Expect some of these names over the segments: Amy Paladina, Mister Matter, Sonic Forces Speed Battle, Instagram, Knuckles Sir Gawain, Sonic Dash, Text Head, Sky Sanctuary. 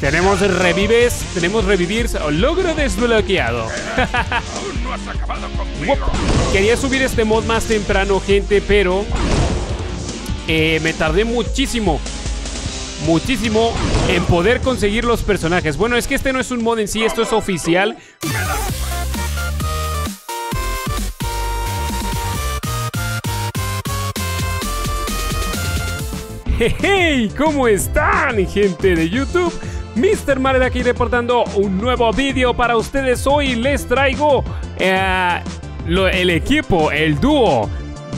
Tenemos revives, tenemos revivirs. Logro desbloqueado. Aún no has acabado conmigo. Quería subir este mod más temprano, gente, pero me tardé muchísimo en poder conseguir los personajes. Bueno, es que este no es un mod en sí, esto es oficial. ¡Hey! ¿Cómo están, gente de YouTube? Mister Matter aquí reportando un nuevo vídeo para ustedes. Hoy les traigo el equipo, el dúo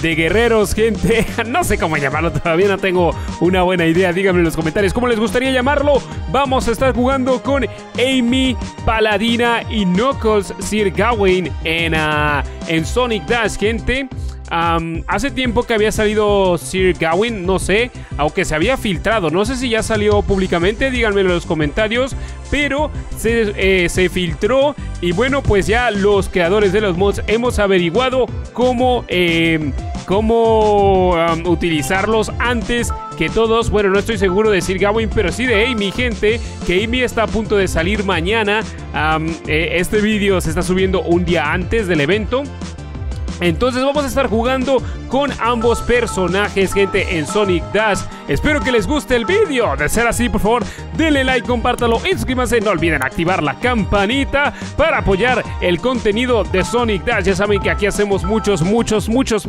de guerreros, gente. No sé cómo llamarlo todavía, no tengo una buena idea. Díganme en los comentarios cómo les gustaría llamarlo. Vamos a estar jugando con Amy Paladina y Knuckles Sir Gawain en Sonic Dash, gente. Hace tiempo que había salido Sir Gawain, no sé, aunque se había filtrado, no sé si ya salió públicamente, díganme en los comentarios, pero se filtró y bueno, pues ya los creadores de los mods hemos averiguado cómo utilizarlos antes que todos. Bueno, no estoy seguro de Sir Gawain, pero sí de Amy, gente, que Amy está a punto de salir mañana. Este vídeo se está subiendo un día antes del evento. Entonces vamos a estar jugando con ambos personajes, gente, en Sonic Dash. Espero que les guste el vídeo. De ser así, por favor, denle like, compártalo, inscríbanse. No olviden activar la campanita para apoyar el contenido de Sonic Dash. Ya saben que aquí hacemos muchos mods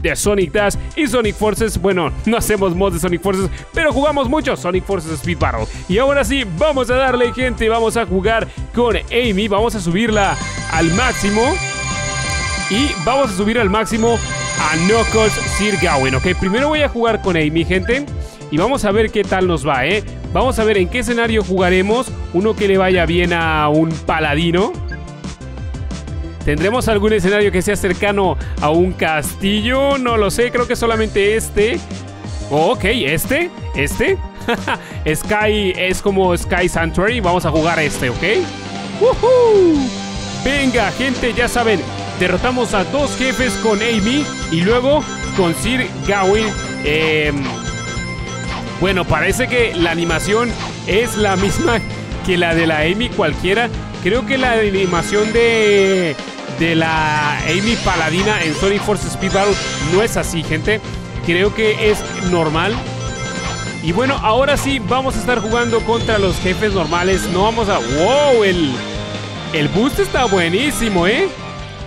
de Sonic Dash y Sonic Forces. Bueno, no hacemos mods de Sonic Forces, pero jugamos mucho Sonic Forces Speed Battle. Y ahora sí, vamos a darle, gente. Vamos a jugar con Amy. Vamos a subirla al máximo. Y vamos a subir al máximo a Knuckles Sir Gawain, ok. Primero voy a jugar con Amy, gente. Y vamos a ver qué tal nos va, Vamos a ver en qué escenario jugaremos. Uno que le vaya bien a un paladino. ¿Tendremos algún escenario que sea cercano a un castillo? No lo sé, creo que solamente este. Oh, ok, este. Sky, es como Sky Sanctuary. Vamos a jugar este, ok. ¡Woohoo! Venga, gente, ya saben. Derrotamos a dos jefes con Amy y luego con Sir Gawain. Bueno, parece que la animación es la misma que la de la Amy cualquiera. Creo que la animación de la Amy Paladina en Sonic Forces Speed Battle no es así, gente. Creo que es normal. Y bueno, ahora sí vamos a estar jugando contra los jefes normales. No vamos a... ¡Wow! El boost está buenísimo,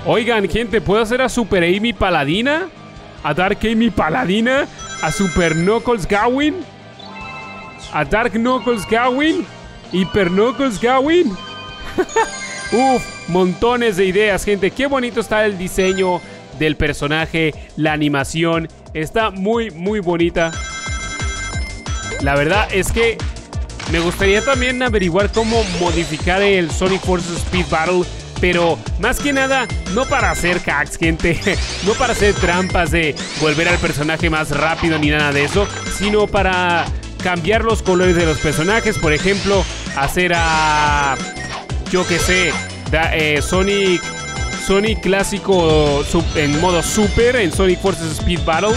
Oigan, gente, ¿puedo hacer a Super Amy Paladina? ¿A Dark Amy Paladina? ¿A Super Knuckles Gawain? ¿A Dark Knuckles Gawain? ¿Hiper Knuckles Gawain? Uf, montones de ideas, gente. Qué bonito está el diseño del personaje, la animación. Está muy bonita. La verdad es que me gustaría también averiguar cómo modificar el Sonic Forces Speed Battle. Pero más que nada, no para hacer hacks, gente. No para hacer trampas de volver al personaje más rápido ni nada de eso. Sino para cambiar los colores de los personajes. Por ejemplo, hacer a... yo que sé, Sonic clásico en modo super, en Sonic Forces Speed Battle.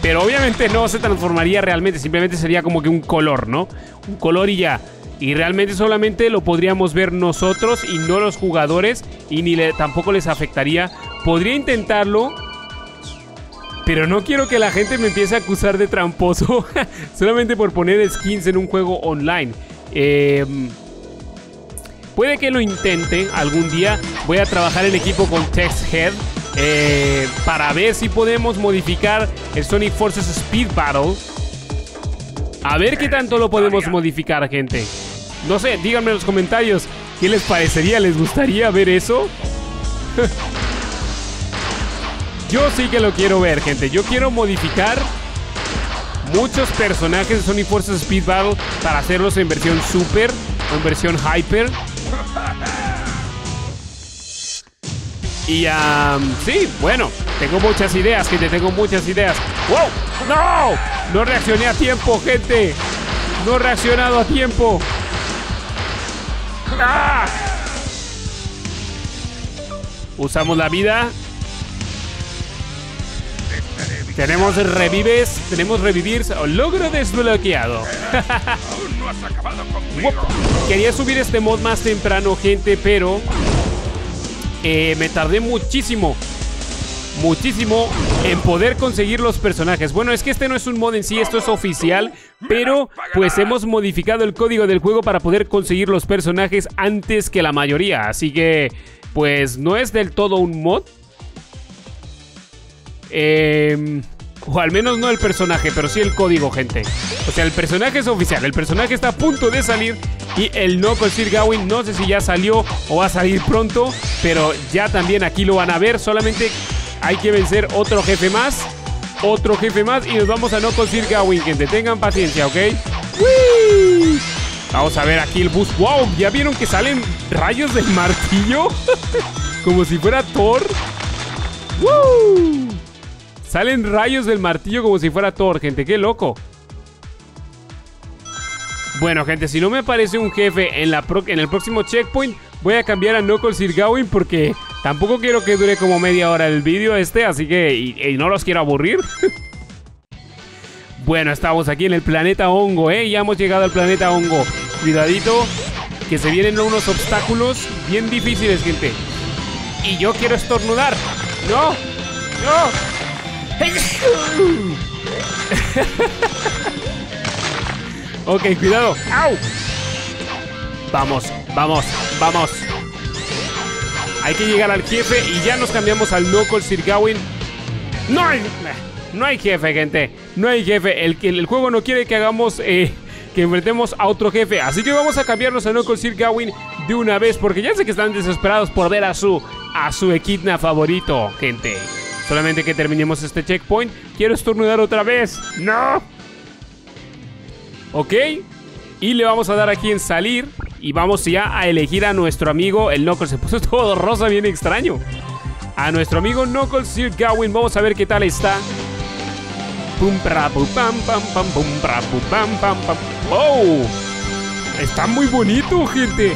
Pero obviamente no se transformaría realmente. Simplemente sería como que un color, ¿no? Un color y ya. Y realmente solamente lo podríamos ver nosotros y no los jugadores. Y tampoco les afectaría. Podría intentarlo, pero no quiero que la gente me empiece a acusar de tramposo solamente por poner skins en un juego online. Puede que lo intente algún día. Voy a trabajar en equipo con Text Head para ver si podemos modificar el Sonic Forces Speed Battle. A ver qué tanto lo podemos modificar, gente. No sé, díganme en los comentarios qué les parecería, les gustaría ver eso. Yo sí que lo quiero ver, gente. Yo quiero modificar muchos personajes de Sonic Forces Speed Battle para hacerlos en versión super o en versión hyper. Y sí, bueno, tengo muchas ideas, gente, tengo muchas ideas. ¡Wow! ¡No! No reaccioné a tiempo, gente. No he reaccionado a tiempo. ¡Ah! Usamos la vida. Tenemos revives, tenemos revivir. Logro desbloqueado. Aún no has acabado conmigo. Quería subir este mod más temprano, gente, pero me tardé muchísimo. Muchísimo en poder conseguir los personajes. Bueno, es que este no es un mod en sí, esto es oficial, pero pues hemos modificado el código del juego para poder conseguir los personajes antes que la mayoría. Así que, pues no es del todo un mod. O al menos no el personaje, pero sí el código, gente. O sea, el personaje es oficial, el personaje está a punto de salir. Y el Knuckles Sir Gawain, no sé si ya salió o va a salir pronto, pero ya también aquí lo van a ver. Solamente hay que vencer otro jefe más. Otro jefe más. Y nos vamos a Knuckles Sir Gawain, gente. Tengan paciencia, ¿ok? ¡Wii! Vamos a ver aquí el bus. ¡Wow! ¿Ya vieron que salen rayos del martillo? Como si fuera Thor. ¡Woo! Salen rayos del martillo como si fuera Thor, gente. ¡Qué loco! Bueno, gente, si no me aparece un jefe en el próximo checkpoint, voy a cambiar a Knuckles Sir Gawain porque tampoco quiero que dure como media hora el vídeo este, así que y no los quiero aburrir. Bueno, estamos aquí en el planeta hongo, ya hemos llegado al planeta hongo. Cuidadito, que se vienen unos obstáculos bien difíciles, gente. Y yo quiero estornudar. ¡No! ¡No! Ok, cuidado. ¡Au! Vamos, vamos, vamos. Hay que llegar al jefe y ya nos cambiamos al Knuckles Sir Gawain. No hay jefe, gente. No hay jefe. El juego no quiere que hagamos, que enfrentemos a otro jefe. Así que vamos a cambiarnos a Knuckles Sir Gawain de una vez, porque ya sé que están desesperados por ver a su equidna favorito, gente. Solamente que terminemos este checkpoint. Quiero estornudar otra vez. ¡No! Ok, y le vamos a dar aquí en salir y vamos ya a elegir a nuestro amigo el Knuckles. Se puso todo rosa, bien extraño. A nuestro amigo Knuckles Sir Gawain, vamos a ver qué tal está. Pum, pra, pum, pam, pam, pam, pum, pra, pum, pam, pam, pam. ¡Oh! Está muy bonito, gente.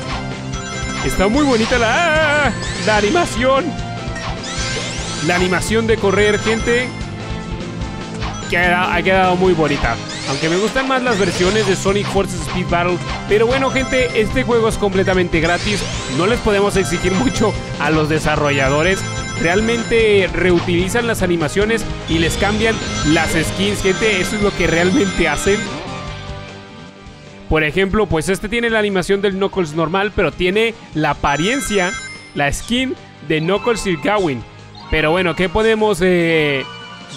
Está muy bonita la animación. La animación de correr, gente. Que ha quedado muy bonita. Aunque me gustan más las versiones de Sonic Forces Speed Battle. Pero bueno, gente, este juego es completamente gratis. No les podemos exigir mucho a los desarrolladores. Realmente reutilizan las animaciones y les cambian las skins, gente. Eso es lo que realmente hacen. Por ejemplo, pues este tiene la animación del Knuckles normal, pero tiene la apariencia, la skin de Knuckles Sir Gawain. Pero bueno, ¿qué podemos...?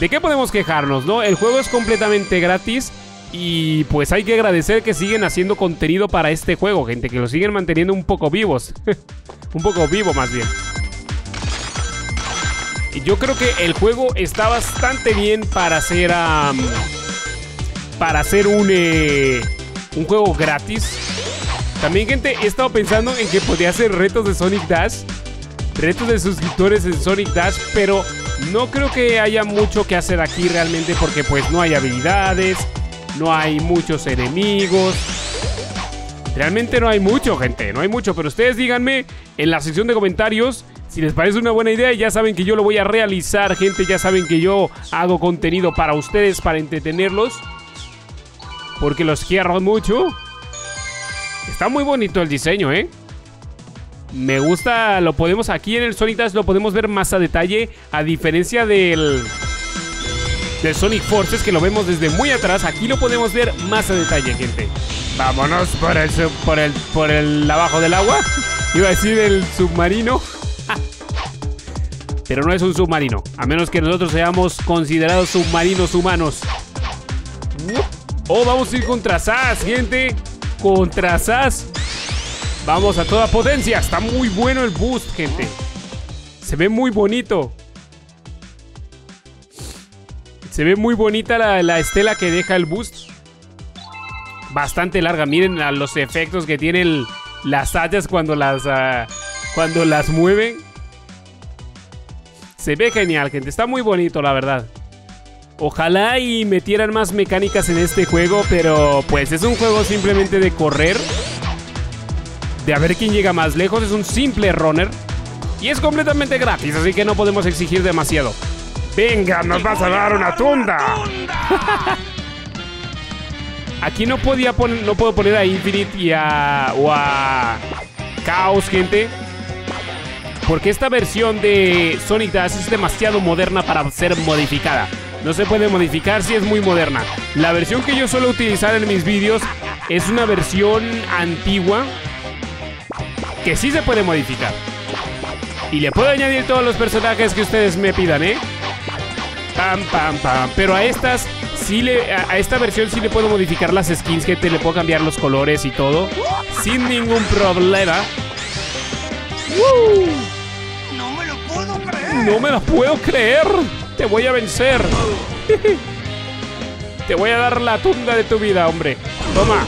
¿De qué podemos quejarnos, no? El juego es completamente gratis y pues hay que agradecer que siguen haciendo contenido para este juego, gente, que lo siguen manteniendo un poco vivos. Un poco vivo, más bien. Yo creo que el juego está bastante bien para hacer un juego gratis. También, gente, he estado pensando en que podía hacer retos de Sonic Dash. Retos de suscriptores en Sonic Dash, pero no creo que haya mucho que hacer aquí realmente porque pues no hay habilidades, no hay muchos enemigos. Realmente no hay mucho, gente, no hay mucho, pero ustedes díganme en la sección de comentarios si les parece una buena idea. Ya saben que yo lo voy a realizar, gente, ya saben que yo hago contenido para ustedes, para entretenerlos, porque los quiero mucho. Está muy bonito el diseño, me gusta, lo podemos aquí en el Sonic Dash, lo podemos ver más a detalle, a diferencia del Sonic Forces, que lo vemos desde muy atrás. Aquí lo podemos ver más a detalle, gente. Vámonos por el abajo del agua. Iba a decir el submarino. Pero no es un submarino, a menos que nosotros seamos considerados submarinos humanos. Oh, vamos a ir contra SAS, gente. Contra SAS. Vamos a toda potencia. Está muy bueno el boost, gente. Se ve muy bonito. Se ve muy bonita la estela que deja el boost. Bastante larga. Miren a los efectos que tienen las tallas cuando las mueven. Se ve genial, gente. Está muy bonito, la verdad. Ojalá y metieran más mecánicas en este juego, pero pues es un juego simplemente de correr, de a ver quién llega más lejos. Es un simple runner y es completamente gratis, así que no podemos exigir demasiado. Venga, nos vas a dar una tunda. Aquí no podía poner, no puedo poner a Infinite y a, o a Chaos, gente, porque esta versión de Sonic Dash es demasiado moderna para ser modificada. No se puede modificar si es muy moderna. La versión que yo suelo utilizar en mis vídeos es una versión antigua que sí se puede modificar. Y le puedo añadir todos los personajes que ustedes me pidan, ¿eh? Pam, pam, pam. Pero a estas sí le, a esta versión sí le puedo modificar las skins, gente. Le puedo cambiar los colores y todo sin ningún problema. ¡Woo! No me lo puedo creer. No me lo puedo creer. Te voy a vencer. Te voy a dar la tunda de tu vida, hombre. Toma.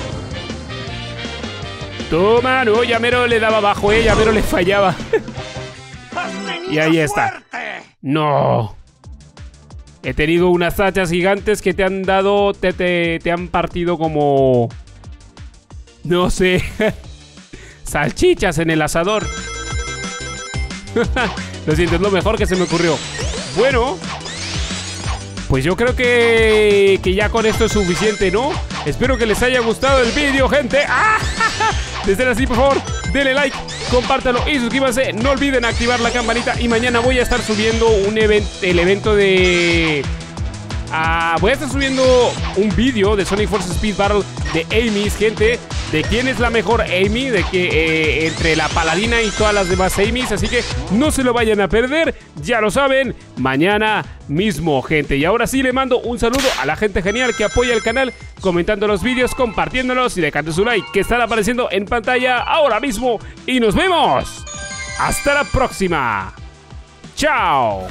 Toma, no, ya mero le daba abajo, ya mero le fallaba. Y ahí está. No. He tenido unas hachas gigantes que te han dado, te han partido como... no sé. Salchichas en el asador. Lo siento, es lo mejor que se me ocurrió. Bueno, pues yo creo que ya con esto es suficiente, ¿no? Espero que les haya gustado el vídeo, gente. ¡Ah! De ser así, por favor, denle like, compártanlo y suscríbanse. No olviden activar la campanita. Y mañana voy a estar subiendo un evento de... voy a estar subiendo un vídeo de Sonic Forces Speed Battle de Amy, gente. De quién es la mejor Amy, de que entre la Paladina y todas las demás Amy's. Así que no se lo vayan a perder, ya lo saben, mañana mismo, gente. Y ahora sí le mando un saludo a la gente genial que apoya el canal, comentando los vídeos, compartiéndolos y dejando su like, que están apareciendo en pantalla ahora mismo. Y nos vemos. Hasta la próxima. Chao.